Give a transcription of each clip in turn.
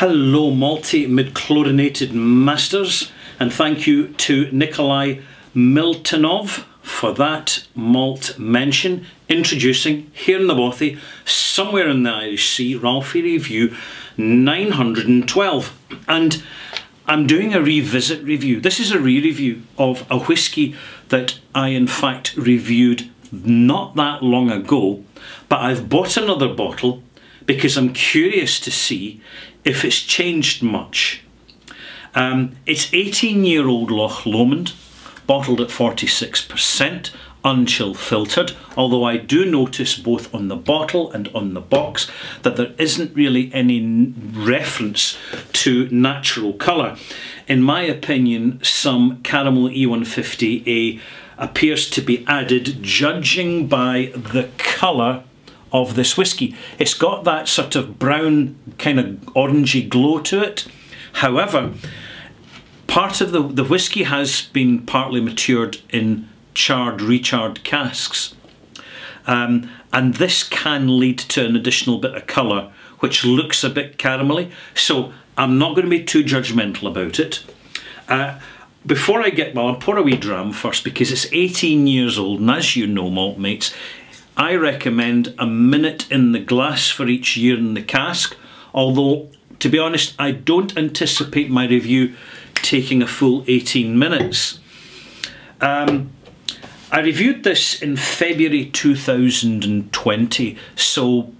Hello multi-midchlorinated masters, and thank you to Nikolai Miltonov for that malt mention, introducing here in the Bothy, somewhere in the Irish Sea, Ralphie Review 912. And I'm doing a revisit review. This is a re-review of a whisky that I in fact reviewed not that long ago, but I've bought another bottle because I'm curious to see if it's changed much. It's 18-year-old Loch Lomond, bottled at 46%, unchill filtered, although I do notice both on the bottle and on the box that there isn't really any reference to natural colour. In my opinion, some caramel E150A appears to be added, judging by the colour of this whisky. It's got that sort of brown, kind of orangey glow to it. However, part of the whisky has been partly matured in charred, recharred casks, and this can lead to an additional bit of colour which looks a bit caramelly, so I'm not going to be too judgmental about it. Before I get, well, I'll pour a wee dram first because it's 18 years old, and as you know, malt mates, I recommend a minute in the glass for each year in the cask, although to be honest I don't anticipate my review taking a full 18 minutes. I reviewed this in February 2020, so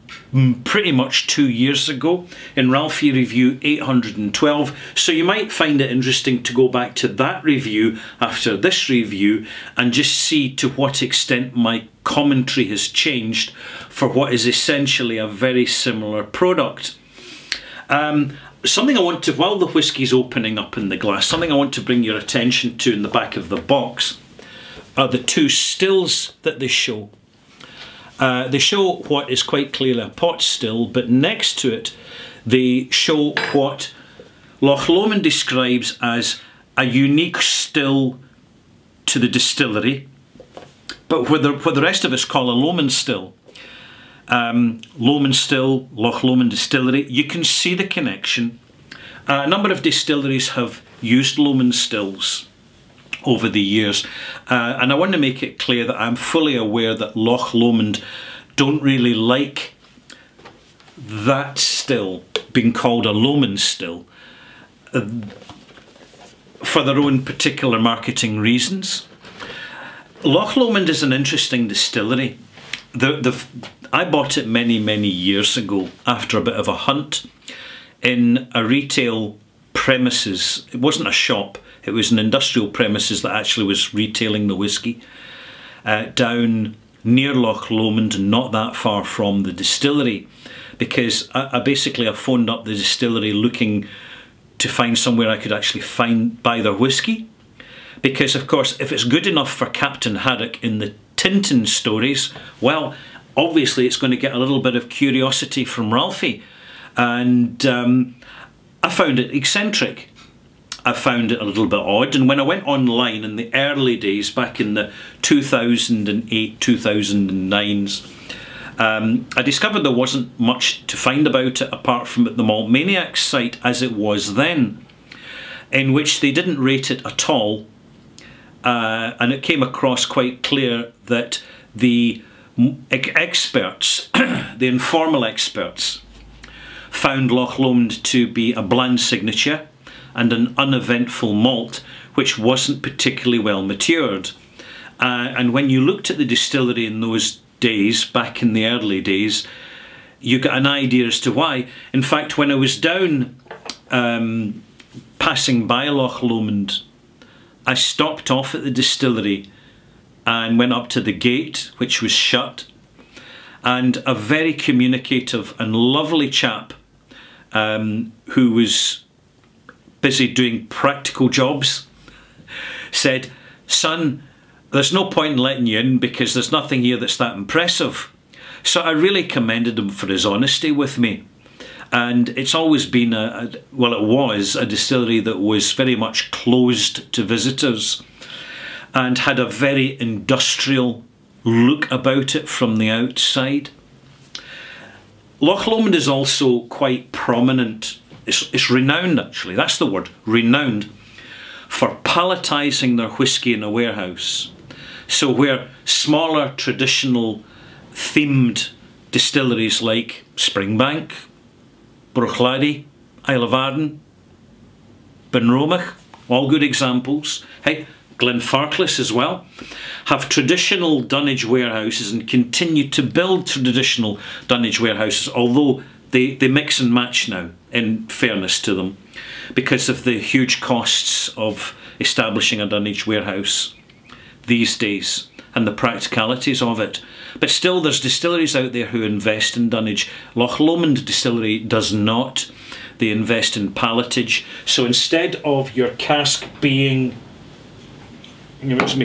pretty much 2 years ago, in Ralphie Review 812, so you might find it interesting to go back to that review after this review and just see to what extent my commentary has changed for what is essentially a very similar product. Something I want to, while the whisky's opening up in the glass, something I want to bring your attention to in the back of the box are the two stills that they show. They show what is quite clearly a pot still, but next to it they show what Loch Lomond describes as a unique still to the distillery, but what the rest of us call a Lomond still. Lomond still, Loch Lomond distillery, you can see the connection. A number of distilleries have used Lomond stills over the years, and I want to make it clear that I'm fully aware that Loch Lomond don't really like that still being called a Lomond still for their own particular marketing reasons. Loch Lomond is an interesting distillery. I bought it many years ago after a bit of a hunt in a retail premises. It wasn't a shop, it was an industrial premises that actually was retailing the whisky down near Loch Lomond, not that far from the distillery, because I phoned up the distillery looking to find somewhere I could actually buy their whisky, because of course if it's good enough for Captain Haddock in the Tintin stories, well, obviously it's going to get a little bit of curiosity from Ralphie. And I found it eccentric, I found it a little bit odd, and when I went online in the early days, back in the 2008, 2009s, I discovered there wasn't much to find about it apart from at the Malt Maniac site as it was then, in which they didn't rate it at all, and it came across quite clear that the experts, the informal experts, found Loch Lomond to be a bland signature and an uneventful malt which wasn't particularly well matured. And when you looked at the distillery in those days, back in the early days, you got an idea as to why. In fact, when I was down passing by Loch Lomond, I stopped off at the distillery and went up to the gate, which was shut, and a very communicative and lovely chap who was busy doing practical jobs said, "Son, there's no point in letting you in because there's nothing here that's that impressive." So I really commended him for his honesty with me. And it's always been it was a distillery that was very much closed to visitors and had a very industrial look about it from the outside. Loch Lomond is also quite prominent it's renowned actually, that's the word, renowned for palletizing their whiskey in a warehouse. So where smaller traditional themed distilleries like Springbank, Bruichladdich, Isle of Arran, Benromach, all good examples, hey, Glenfarclas as well, have traditional dunnage warehouses and continue to build traditional dunnage warehouses, although they mix and match now, in fairness to them, because of the huge costs of establishing a dunnage warehouse these days and the practicalities of it. But still there's distilleries out there who invest in dunnage. Loch Lomond distillery does not. They invest in palletage. So instead of your cask being, where's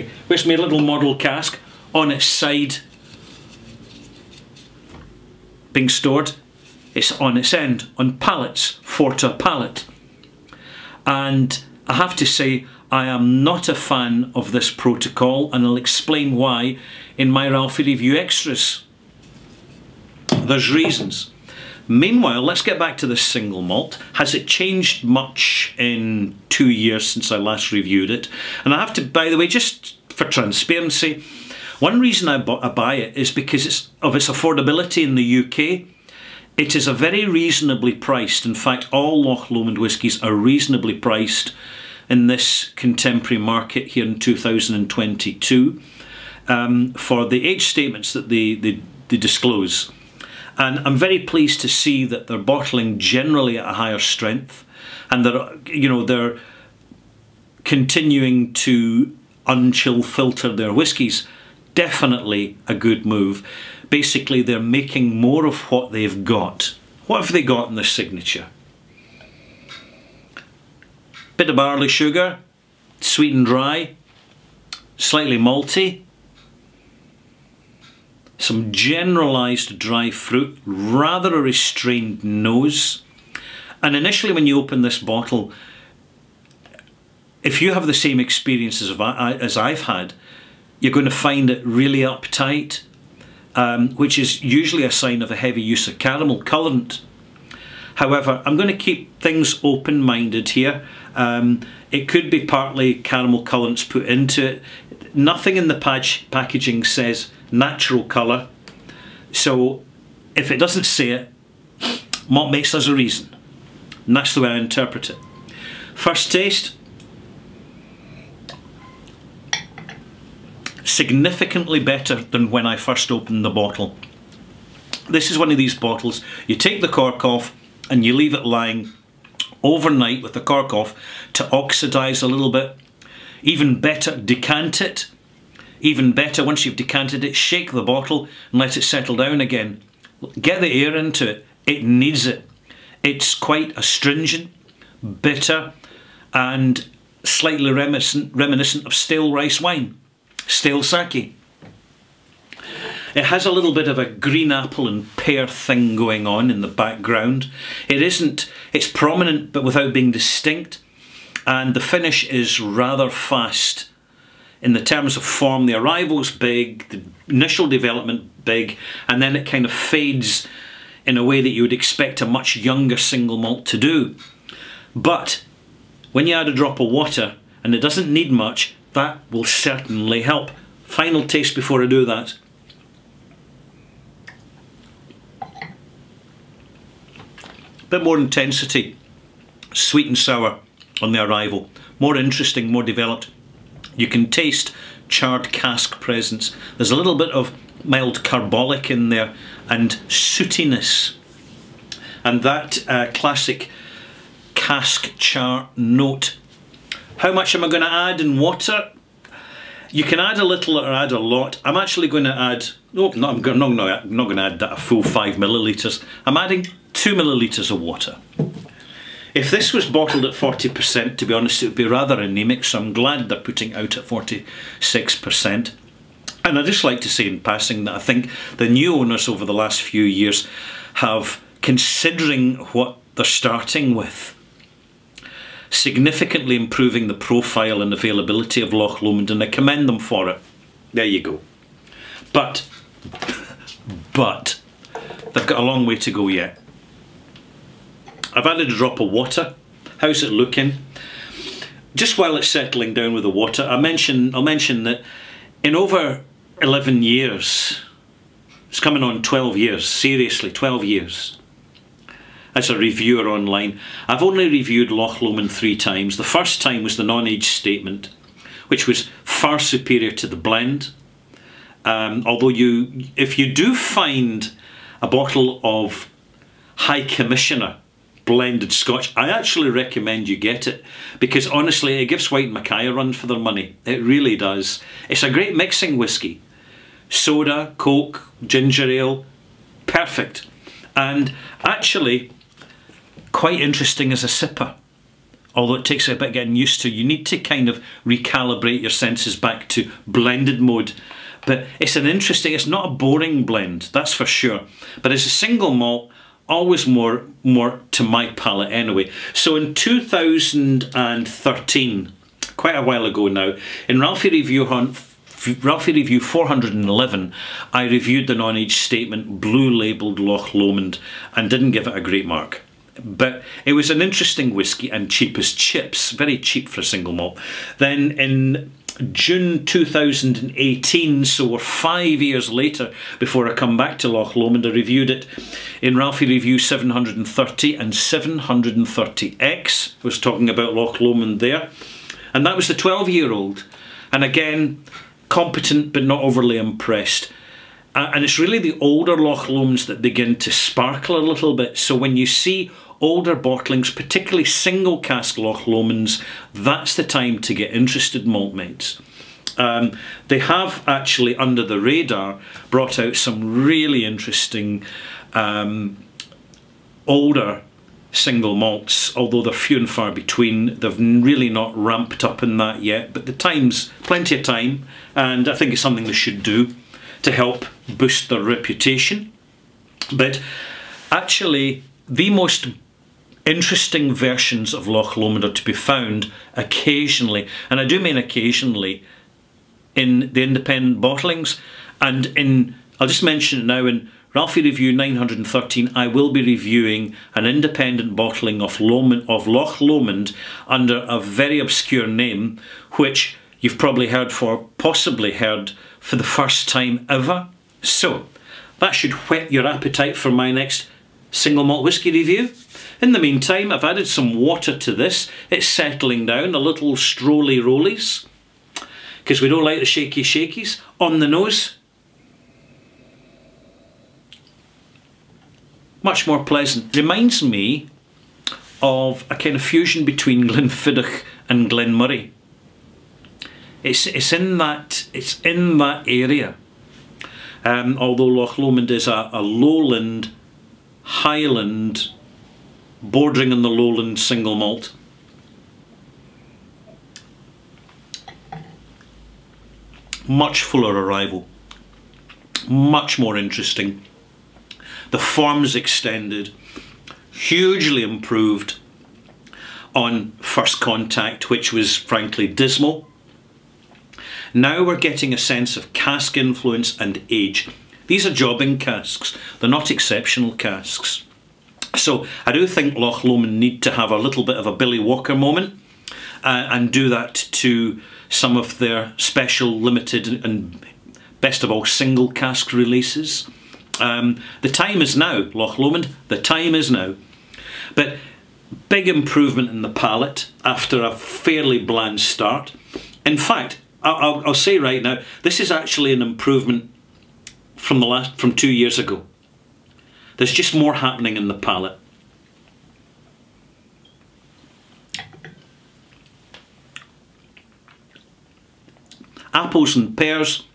my little model cask on its side being stored, it's on its end, on pallets, 4 to a pallet. And I have to say, I am not a fan of this protocol, and I'll explain why in my Ralphie Review Extras. There's reasons. Meanwhile, let's get back to this single malt. Has it changed much in 2 years since I last reviewed it? And I have to, by the way, just for transparency, one reason I buy it is because of its affordability in the UK. It is a very reasonably priced, in fact all Loch Lomond whiskies are reasonably priced in this contemporary market here in 2022 for the age statements that they disclose. And I'm very pleased to see that they're bottling generally at a higher strength, and they're continuing to unchill filter their whiskies. Definitely a good move. Basically, they're making more of what they've got. What have they got in their signature? Bit of barley sugar, sweet and dry, slightly malty, some generalised dry fruit, rather a restrained nose. And initially when you open this bottle, if you have the same experiences as I've had, you're going to find it really uptight, which is usually a sign of a heavy use of caramel colourant. However, I'm going to keep things open-minded here. It could be partly caramel colourants put into it. Nothing in the packaging says natural colour, so if it doesn't say it, what makes us a reason? And that's the way I interpret it. First taste. Significantly better than when I first opened the bottle. This is one of these bottles, you take the cork off and you leave it lying overnight with the cork off to oxidise a little bit. Even better, decant it. Even better, once you've decanted it, shake the bottle and let it settle down again. Get the air into it, it needs it. It's quite astringent, bitter and slightly reminiscent of stale rice wine. Stale sake. It has a little bit of a green apple and pear thing going on in the background. It's prominent but without being distinct, and the finish is rather fast. In the terms of form, the arrival's big, the initial development big, and then it kind of fades in a way that you would expect a much younger single malt to do. But when you add a drop of water, and it doesn't need much, that will certainly help. Final taste before I do that. Bit more intensity, sweet and sour on the arrival. More interesting, more developed. You can taste charred cask presence. There's a little bit of mild carbolic in there and sootiness. And that classic cask char note. How much am I going to add in water? You can add a little or add a lot. I'm actually going to add, I'm not going to add that a full 5 millilitres. I'm adding 2 millilitres of water. If this was bottled at 40%, to be honest, it would be rather anemic, so I'm glad they're putting out at 46%. And I'd just like to say in passing that I think the new owners over the last few years have, considering what they're starting with, significantly improving the profile and availability of Loch Lomond, and I commend them for it. There you go. But they've got a long way to go yet. I've added a drop of water. How's it looking? Just while it's settling down with the water, I'll mention that in over 11 years, it's coming on 12 years, seriously, 12 years, as a reviewer online, I've only reviewed Loch Lomond 3 times. The first time was the non-age statement, which was far superior to the blend. Although if you do find a bottle of High Commissioner blended Scotch, I actually recommend you get it, because honestly it gives White Mackay a run for their money. It really does. It's a great mixing whiskey. Soda, Coke, ginger ale, perfect. And actually quite interesting as a sipper, although it takes a bit getting used to. You need to kind of recalibrate your senses back to blended mode. But it's an interesting, it's not a boring blend, that's for sure. But as a single malt, always more to my palate anyway. So in 2013, quite a while ago now, in Ralfy Review 411, I reviewed the non-age statement blue labelled Loch Lomond and didn't give it a great mark. But it was an interesting whisky and cheap as chips, very cheap for a single malt. Then in June 2018, so we're 5 years later before I come back to Loch Lomond, I reviewed it in Ralfy Review 730 and 730X, I was talking about Loch Lomond there, and that was the 12-year-old, and again, competent but not overly impressed. And it's really the older Loch Lomonds that begin to sparkle a little bit, so when you see older bottlings, particularly single cask Loch Lomonds, that's the time to get interested, malt mates. They have actually, under the radar, brought out some really interesting older single malts, although they're few and far between. They've really not ramped up in that yet, but the time's plenty of time, and I think it's something they should do to help boost their reputation. But actually, the most interesting versions of Loch Lomond are to be found occasionally, and I do mean occasionally, in the independent bottlings. And in, I'll just mention it now, in Ralfy Review 913, I will be reviewing an independent bottling of Loch Lomond under a very obscure name, which you've probably possibly heard for the first time ever. So that should whet your appetite for my next single malt whisky review. In the meantime, I've added some water to this. It's settling down, a little strolly rollies, because we don't like the shaky shakies. On the nose, much more pleasant. Reminds me of a kind of fusion between Glenfiddich and Glenmurray. It's in that area. Although Loch Lomond is a lowland, highland, bordering on the lowland single malt. Much fuller arrival, much more interesting. The form's extended, hugely improved on first contact, which was frankly dismal. Now we're getting a sense of cask influence and age. These are jobbing casks, they're not exceptional casks. So I do think Loch Lomond need to have a little bit of a Billy Walker moment and do that to some of their special, limited and best of all single cask releases. The time is now, Loch Lomond, the time is now. But big improvement in the palate after a fairly bland start. In fact, I'll say right now, this is actually an improvement from 2 years ago. There's just more happening in the palate. Apples and pears,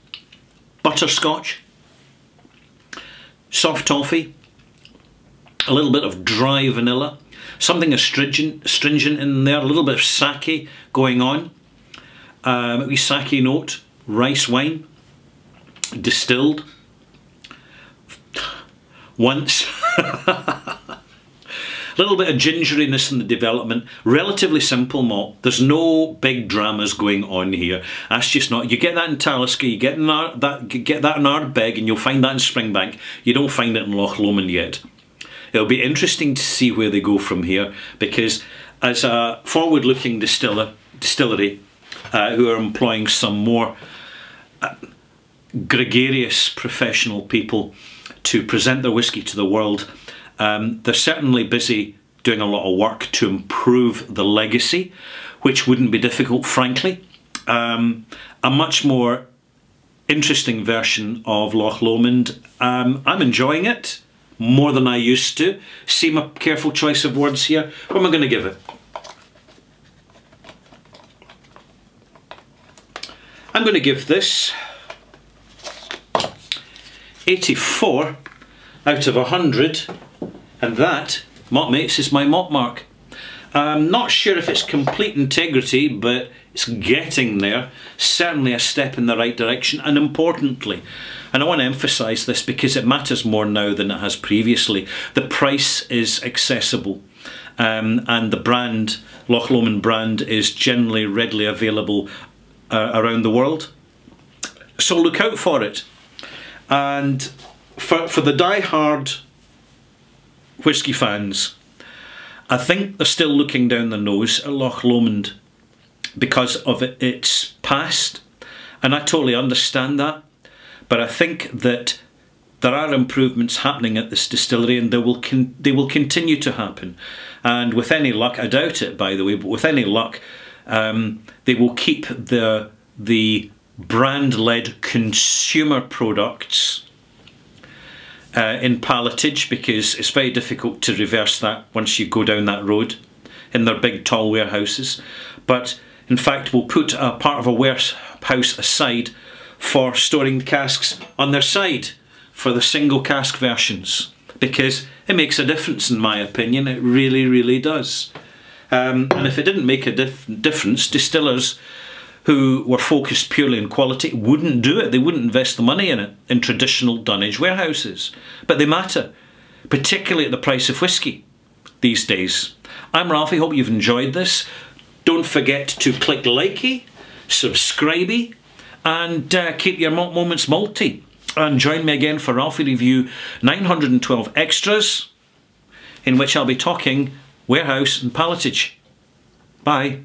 butterscotch, soft toffee, a little bit of dry vanilla, something astringent in there, a little bit of sake going on, a wee sake note, rice wine, distilled. Once. A little bit of gingeriness in the development. Relatively simple malt. There's no big dramas going on here. That's just not. You get that in Talisker, you get that in Ardbeg, and you'll find that in Springbank. You don't find it in Loch Lomond yet. It'll be interesting to see where they go from here, because as a forward-looking distillery who are employing some more gregarious professional people to present their whisky to the world, they're certainly busy doing a lot of work to improve the legacy, which wouldn't be difficult, frankly. A much more interesting version of Loch Lomond. I'm enjoying it more than I used to. See my careful choice of words here. What am I going to give it? I'm going to give this 84 out of 100, and that, malt mates, is my malt mark. I'm not sure if it's complete integrity, but it's getting there. Certainly a step in the right direction, and importantly, and I want to emphasise this because it matters more now than it has previously, the price is accessible, and the brand, Loch Lomond brand, is generally readily available around the world. So look out for it. And for the die-hard whisky fans, I think they're still looking down the nose at Loch Lomond because of its past, and I totally understand that, but I think that there are improvements happening at this distillery, and they will continue to happen, and with any luck, I doubt it by the way, but with any luck they will keep the brand-led consumer products in palletage, because it's very difficult to reverse that once you go down that road in their big tall warehouses. But in fact we'll put a part of a warehouse aside for storing the casks on their side for the single cask versions, because it makes a difference in my opinion. It really, really does. And if it didn't make a difference, distillers who were focused purely on quality wouldn't do it. They wouldn't invest the money in it in traditional dunnage warehouses. But they matter, particularly at the price of whisky these days. I'm Ralfy, hope you've enjoyed this. Don't forget to click likey, subscribey, and keep your malt moments malty. And join me again for Ralfy Review 912 Extras, in which I'll be talking warehouse and palletage. Bye.